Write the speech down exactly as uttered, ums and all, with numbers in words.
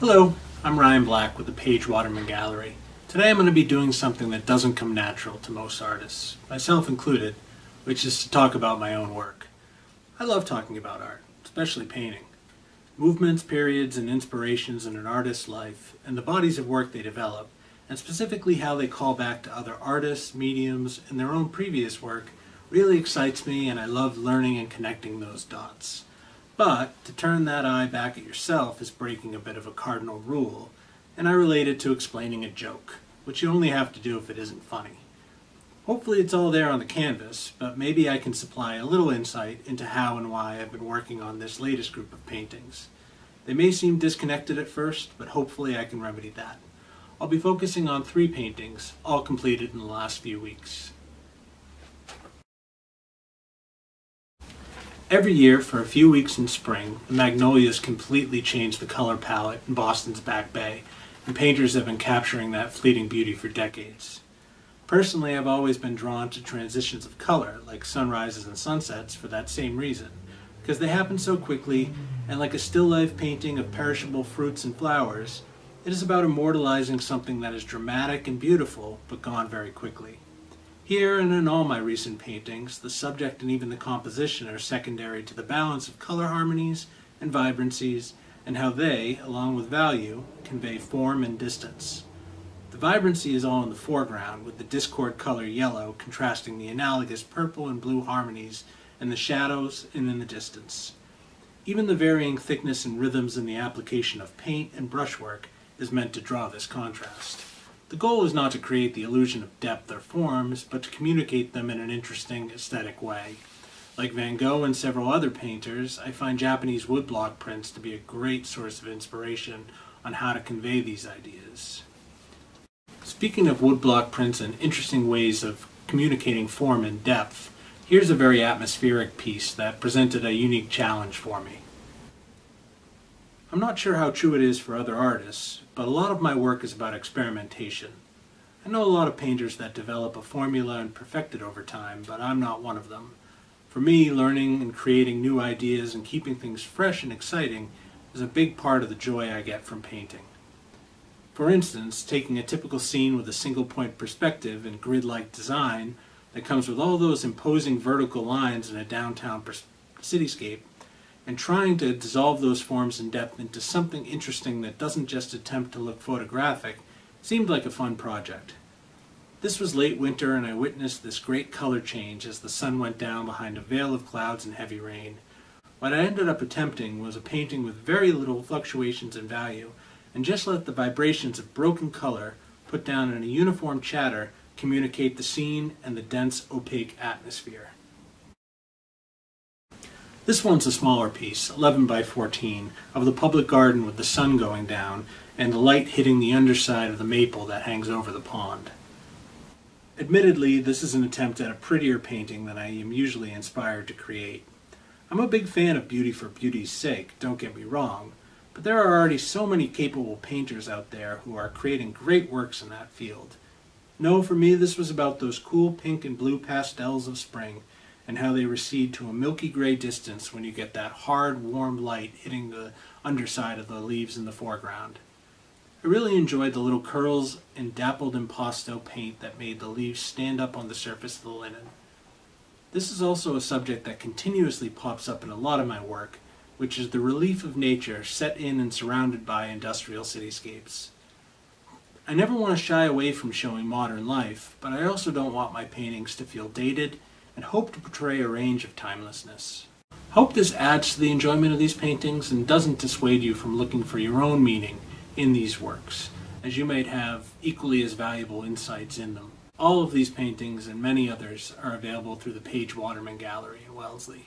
Hello, I'm Ryan Black with the Page Waterman Gallery. Today I'm going to be doing something that doesn't come natural to most artists, myself included, which is to talk about my own work. I love talking about art, especially painting. Movements, periods, and inspirations in an artist's life, and the bodies of work they develop, and specifically how they call back to other artists, mediums, and their own previous work, really excites me, and I love learning and connecting those dots. But to turn that eye back at yourself is breaking a bit of a cardinal rule, and I relate it to explaining a joke, which you only have to do if it isn't funny. Hopefully it's all there on the canvas, but maybe I can supply a little insight into how and why I've been working on this latest group of paintings. They may seem disconnected at first, but hopefully I can remedy that. I'll be focusing on three paintings, all completed in the last few weeks. Every year, for a few weeks in spring, the magnolias completely change the color palette in Boston's Back Bay, and painters have been capturing that fleeting beauty for decades. Personally, I've always been drawn to transitions of color, like sunrises and sunsets, for that same reason, because they happen so quickly, and like a still life painting of perishable fruits and flowers, it is about immortalizing something that is dramatic and beautiful, but gone very quickly. Here and in all my recent paintings, the subject and even the composition are secondary to the balance of color harmonies and vibrancies, and how they, along with value, convey form and distance. The vibrancy is all in the foreground, with the discord color yellow contrasting the analogous purple and blue harmonies in the shadows and in the distance. Even the varying thickness and rhythms in the application of paint and brushwork is meant to draw this contrast. The goal is not to create the illusion of depth or forms, but to communicate them in an interesting, aesthetic way. Like Van Gogh and several other painters, I find Japanese woodblock prints to be a great source of inspiration on how to convey these ideas. Speaking of woodblock prints and interesting ways of communicating form and depth, here's a very atmospheric piece that presented a unique challenge for me. I'm not sure how true it is for other artists, but a lot of my work is about experimentation. I know a lot of painters that develop a formula and perfect it over time, but I'm not one of them. For me, learning and creating new ideas and keeping things fresh and exciting is a big part of the joy I get from painting. For instance, taking a typical scene with a single point perspective and grid-like design that comes with all those imposing vertical lines in a downtown cityscape, and trying to dissolve those forms in depth into something interesting that doesn't just attempt to look photographic seemed like a fun project. This was late winter, and I witnessed this great color change as the sun went down behind a veil of clouds and heavy rain. What I ended up attempting was a painting with very little fluctuations in value, and just let the vibrations of broken color, put down in a uniform chatter, communicate the scene and the dense, opaque atmosphere. This one's a smaller piece, eleven by fourteen, of the public garden with the sun going down and the light hitting the underside of the maple that hangs over the pond. Admittedly, this is an attempt at a prettier painting than I am usually inspired to create. I'm a big fan of beauty for beauty's sake, don't get me wrong, but there are already so many capable painters out there who are creating great works in that field. No, for me this was about those cool pink and blue pastels of spring, and how they recede to a milky gray distance when you get that hard, warm light hitting the underside of the leaves in the foreground. I really enjoyed the little curls and dappled impasto paint that made the leaves stand up on the surface of the linen. This is also a subject that continuously pops up in a lot of my work, which is the relief of nature set in and surrounded by industrial cityscapes. I never want to shy away from showing modern life, but I also don't want my paintings to feel dated, and hope to portray a range of timelessness. Hope this adds to the enjoyment of these paintings and doesn't dissuade you from looking for your own meaning in these works, as you might have equally as valuable insights in them. All of these paintings and many others are available through the Page Waterman Gallery in Wellesley.